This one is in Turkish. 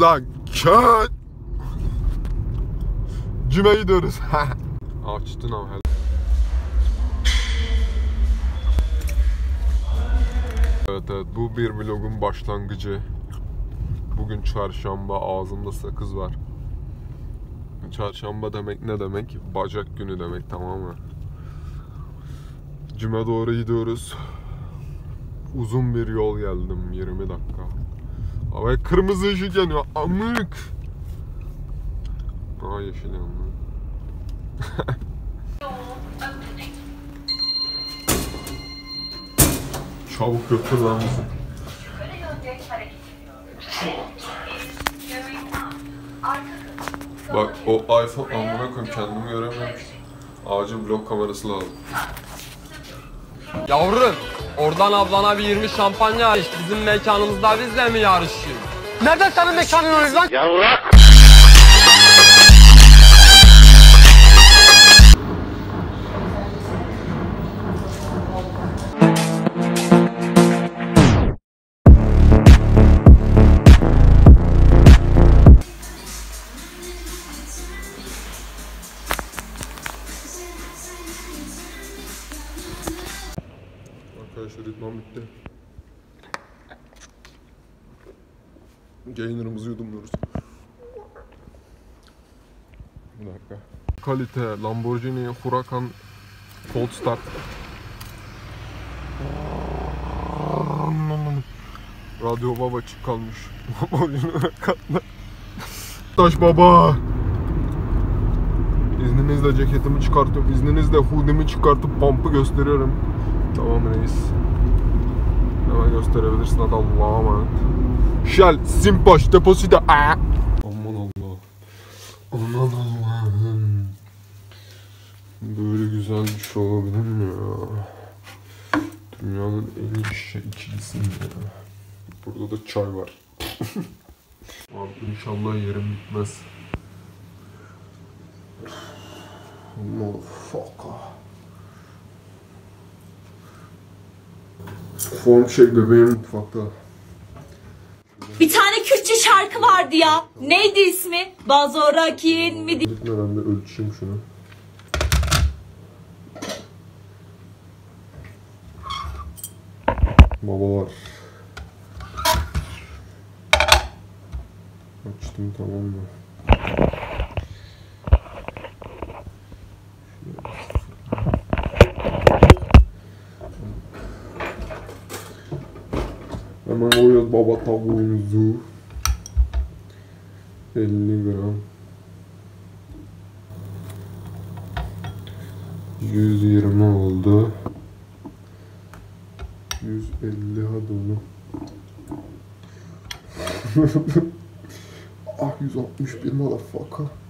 Lan köt. Cime gidiyoruz. Açtın ama hele. Evet, bu bir vlogun başlangıcı. Bugün çarşamba, ağzımda sakız var. Çarşamba demek ne demek? Bacak günü demek, tamam mı? Cuma doğru gidiyoruz. Uzun bir yol geldim, 20 dakika. Abi kırmızı ışık yanıyor, amık. Aa, yeşil yanıyor. Çabuk götür lan bizi. Bak o iPhone amına koyayım, kendimi göremiyorum. Acil blok kamerası lazım. Yavrum, oradan ablana bir 20 şampanya iç. Bizim mekanımızda bizle mi yarışıyor? Nereden senin mekanın oluyor lan? Yavrum. Arkadaşlar idman bitti. Gainer'ımızı yudumluyoruz. Bir dakika. Kalite Lamborghini Huracan Cold Start. Radyo baba çık kalmış. Taş baba. İzninizle ceketimi çıkartıp, izninizle hoodie'mi çıkartıp pump'ı gösteriyorum. Tamam reis. Hemen gösterebilirsin hadi, Allah'a emanet. Shell, Simpoş, deposito. Aman Allah. Aman Allah'ım. Böyle güzel bir şey olabilir mi ya? Dünyanın en iyi şey ikilisini ya. Burada da çay var. Abi inşallah yerim bitmez. Motherfucker. Form şey bebeğim mutfakta. Bir tane Kürtçe şarkı vardı ya. Neydi ismi? Bazorakin mi? Gitmeden de ölçeyim şunu. Babalar. Açtım, tamam mı? Hemen koyuyoruz baba tavuğumuzu. 50 gram. 120 oldu. 150 hadi onu. Ah 161 motherfucker.